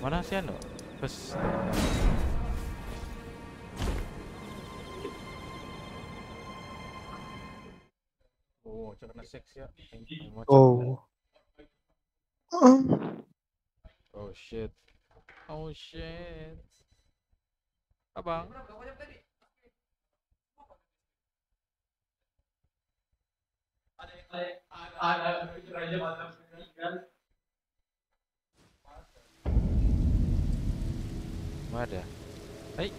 Mana sih anu? Bes. Oh, karena seks ya. Oh. Oh shit. Oh shit. Abang. Ada. Hey.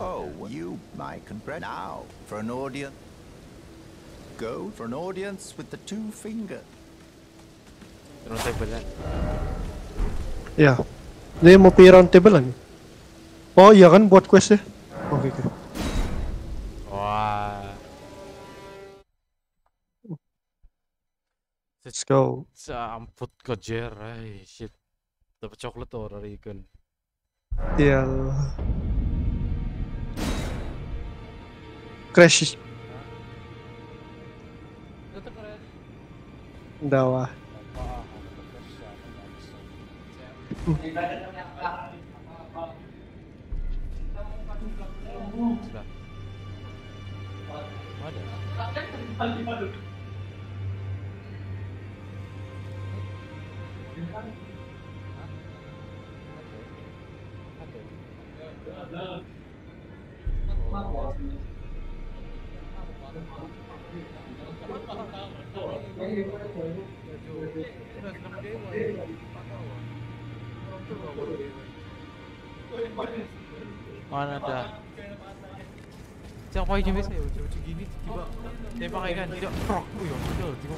Oh, you, my congrats. Now, for an audience. Go for an audience with the two finger. Round table kan? Ya. Dia mau pilih round table lagi. Oh iya kan buat quest ya. Oke. Okay. Wah. Let's go. Samput kejer, shit. Dapat coklat tuh dari Gun. Iya. Crash. Udah wah. Mana dah? Siapa yang biasa uji gini tiba tembak ikan tidak prok yo betul tiba.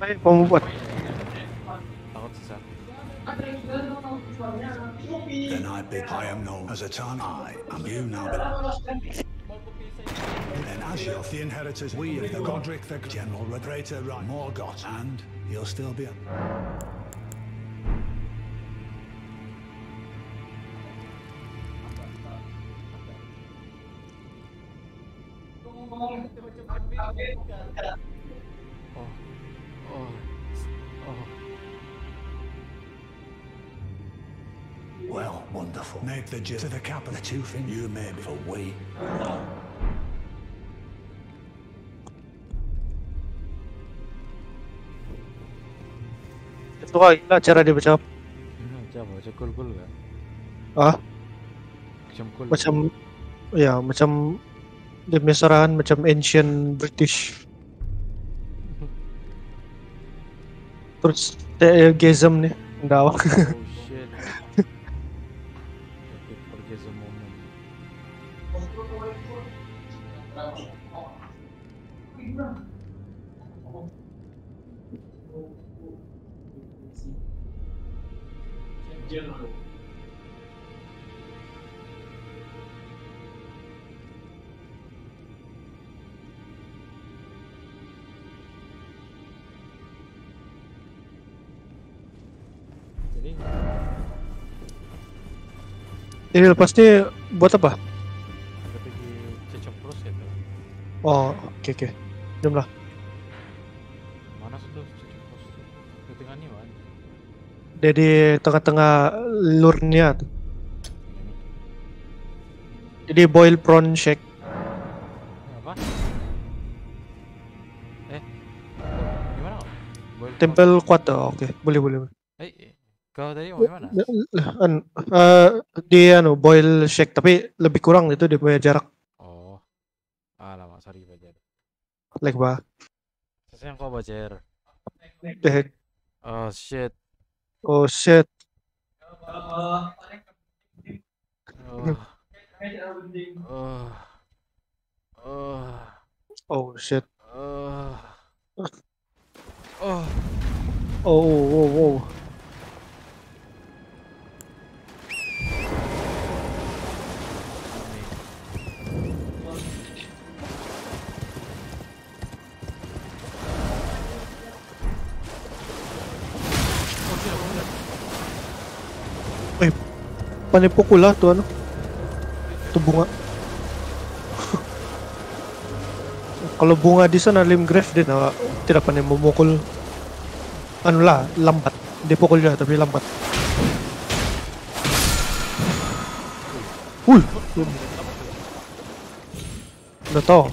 Baik, kamu buat. Takut susah. Then I am known as a Chan. I am you now. And as you're the inheritors, we of the Godric, the General Redrator, right? Morgoth, and you'll still be. Well, wonderful. Make the gist of the cap of the two thing you made for we. Itu gila cara dia baca. Baca gol-gol enggak? Ah. Macam ya, macam dia mesraan macam ancient British. Terus theism nih, enggak. Jadi lepas ini buat apa? Oh, oke. Jom lah. Mana situ cecok pros? Di tengah ni mana? Dia di tengah-tengah lurnya tu. Jadi boil prawn shake. Apa? Gimana? Temple kuat tu, oke. Boleh. Kau tadi mau gimana? Dia boil shake tapi lebih kurang itu dia punya jarak. Oh. Alamak, sorry bajer. Lek bah. Saya yang kau bajer. Oh shit. Oh shit. Oh shit. Oh. Oh. Panipukul lah tuh ano. Ito bunga. Kalau bunga di sana limgrave din na tira pa nimumukul. Ano lah, lambat. Hindi pukul na, tapi lambat. Uy! Ano to?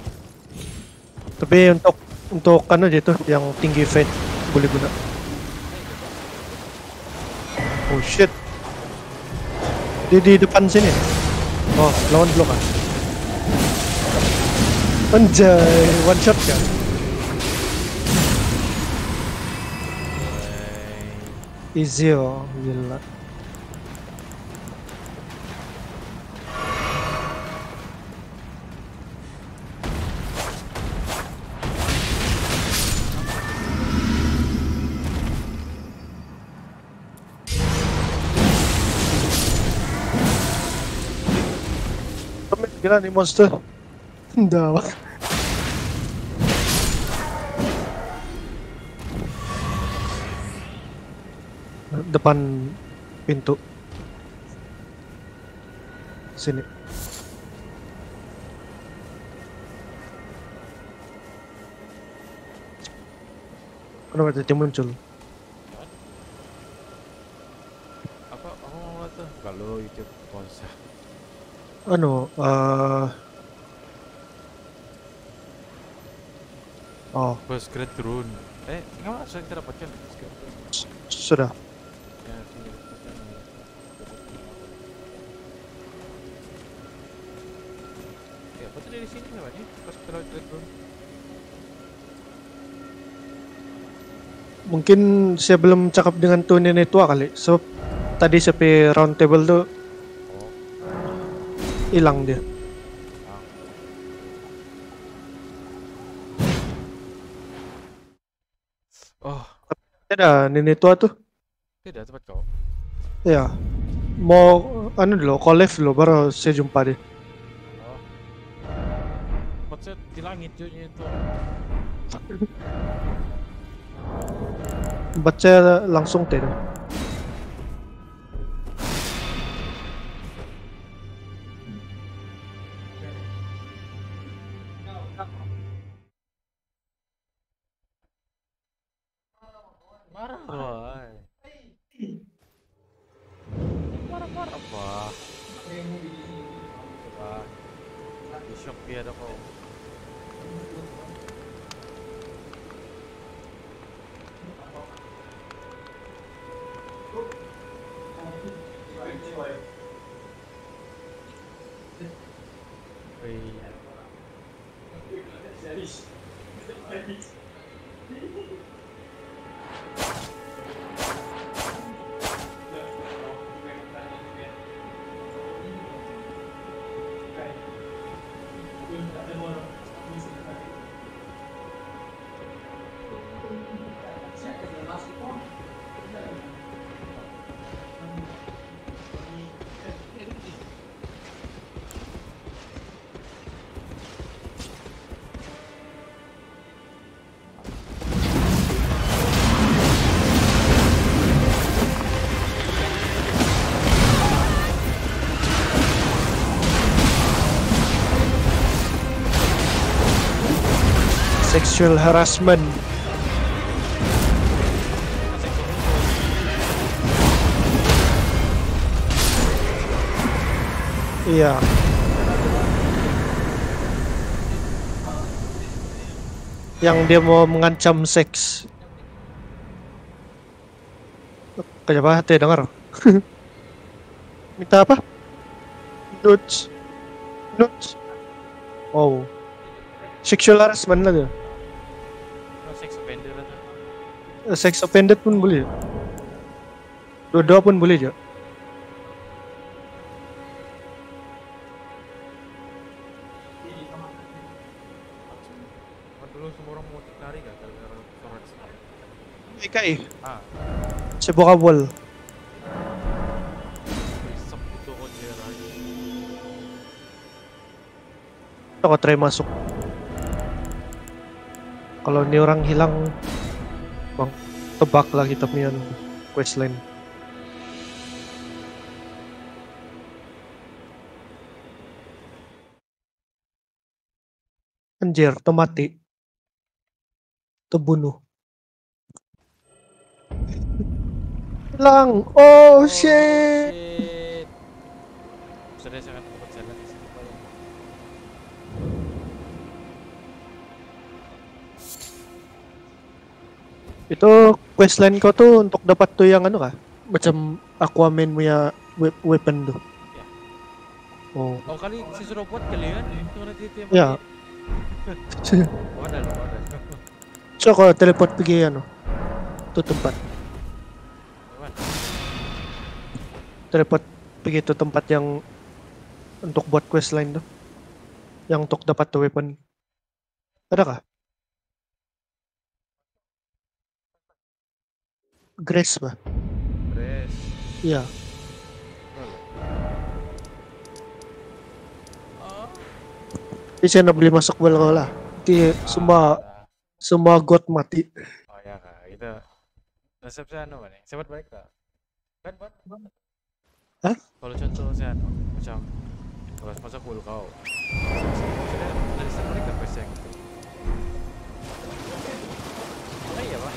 Tapi untuk ano dito, yung tinggi fate. Buli ko na. Oh shit! Di depan sini. Oh, lawan blok ah. Anjay, one shot ya. Easy oh, gila. Gila nih monster. Dawak. Depan pintu. Sini. Kenapa dia muncul? Apa? Oh, itu kalau itu konsep. Ano, oh, bus grade turun. Enggak masalah, kita dapatkan. Sudah. Ya, tinggal kita. Ya, apa tadi di sini namanya? Pas kita lewat grade turun. Mungkin saya belum cakap dengan Tony Netwa kali. So, tadi sampai round table tuh hilang dia. Oh, ada nenek tua tuh. Tidak tempat kau. Ya, mau anu dulu, call left dulu baru saya jumpa deh. Oh. Maksud di langit jadinya itu. Baca langsung teh. Sexual harassment. Iya. Yang dia mau mengancam seks. Kenapa hati dengar? Minta apa? Nudes. Oh. Sexual harassment lah dia. Sex offender pun boleh. Dua-dua pun boleh je. Dulu semua orang mau tarik kan? Mereka eh. Cebuka wall. Ako try masuk. Kalau ni orang hilang, bang, tebak lah kita punya questline. Anjir, temati. Terbunuh. Hilang. Oh, shit. Sudah sangat cepat jalan di sini. Itu questline kau tuh untuk dapat tuh yang anu kah? Macam Aquaman punya weapon tuh. Ya. Oh. Oh, kali si robot kalian itu nanti itu yang ya. So kalau teleport pergi ano tu tempat teleport pergi tu tempat yang untuk buat questline tu yang untuk dapat tu weapon adakah? Grace bah? Grace? Ya. Ini saya beli masuk bel lah. Nanti semua god mati. Oh ya kak, itu resepnya anu mana? Sebat baik tak? Kan buat? Hah? Kalau contoh saya anu, macam kalau masuk bulu kau, dari sana mereka pesen. Oh iya pak.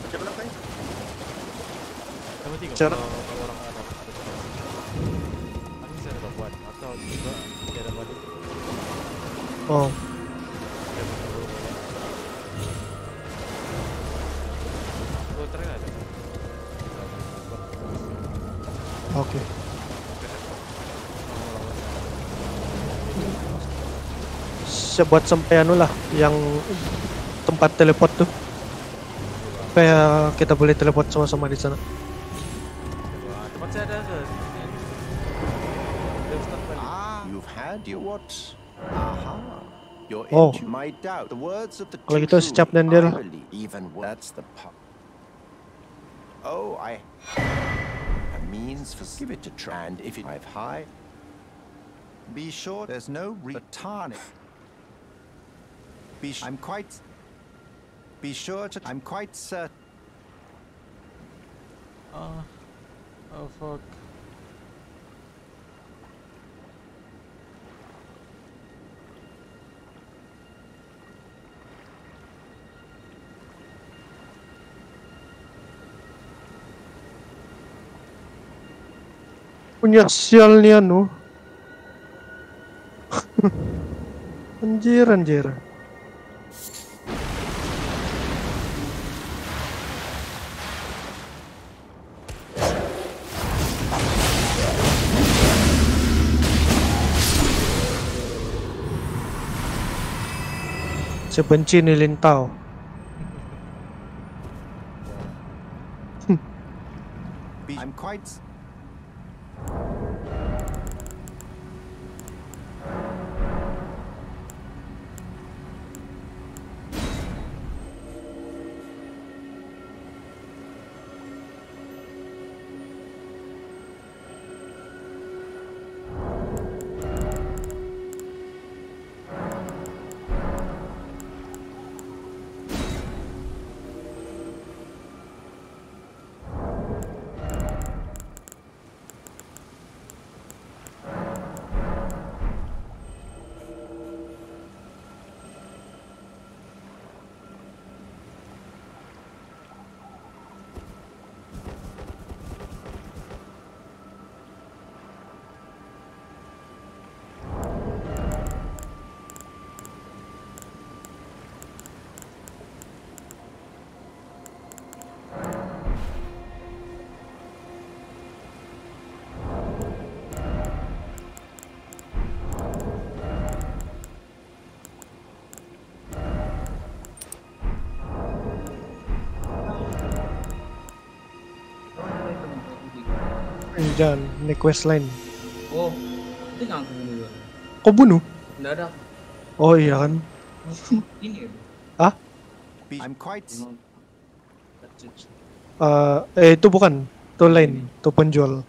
Macam mana kau? Kamu tiga. Oh. Oke. Sebuat sampai anu lah yang tempat teleport tuh. Kayak kita boleh teleport sama-sama di sana. Tempat saya ada. You've had your what? Aha. Your edge might doubt the words of the truth. Kalau gitu secap dan dia lah. Oh, I a means for give it to try and if I've high. Be sure there's no retardant. I'm quite certain. Oh fuck. Punya sialnya no. Anjir. Saya benci nih lintau. I'm quite dan request line. Oh, itu yang aku bunuh. Kau bunuh? Tidak ada. Oh iya kan. Ah? Itu bukan, itu lain, itu penjual.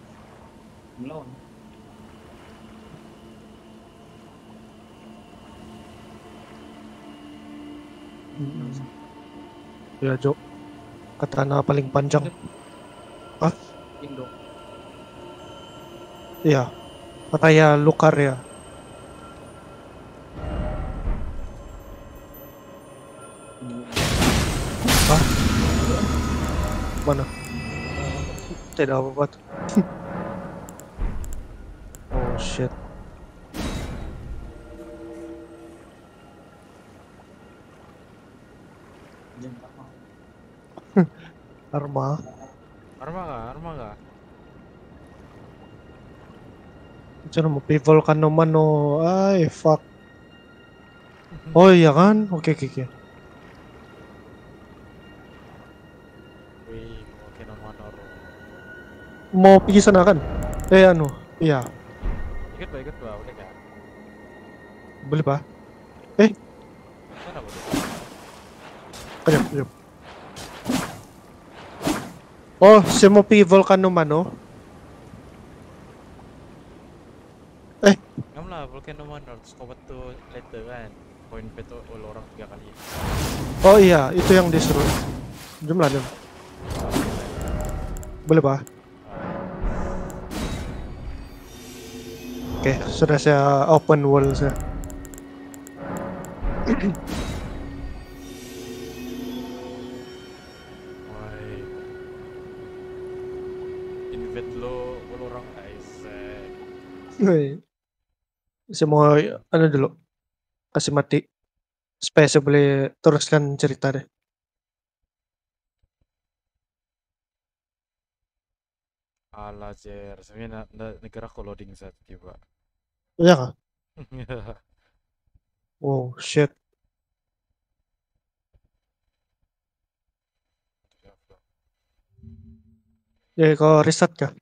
Ya, Jok, katana paling panjang. Ah? Indo. Iya, katanya Lucaria. Ah? Mana? Tidak apa-apa. Oh shit. Arma ga? Diyan mo, people ka naman o. Ay, fuck. Oh, iya kan? Okay. Wih, okay naman oro. Mau pergi sana kan? Eh, ano? Iya. Ikut ba? Boleh ga? Boleh ba? Eh? Sana ba? Kajap. Oh, siya mo pi volcano man, oh. Eh. Namla, volcano man, scope to letter kan. Point peto orang 3 kali. Oh iya, itu yang disuruh. Jumlah. Boleh ba? Oke, sudah saya open world saya. Semua ano dulu kasih mati supaya saya boleh teruskan cerita deh. Ala jer, sebenarnya negara loading saat tiba. Iya kah? Wow, shit. Jadi kau riset kah?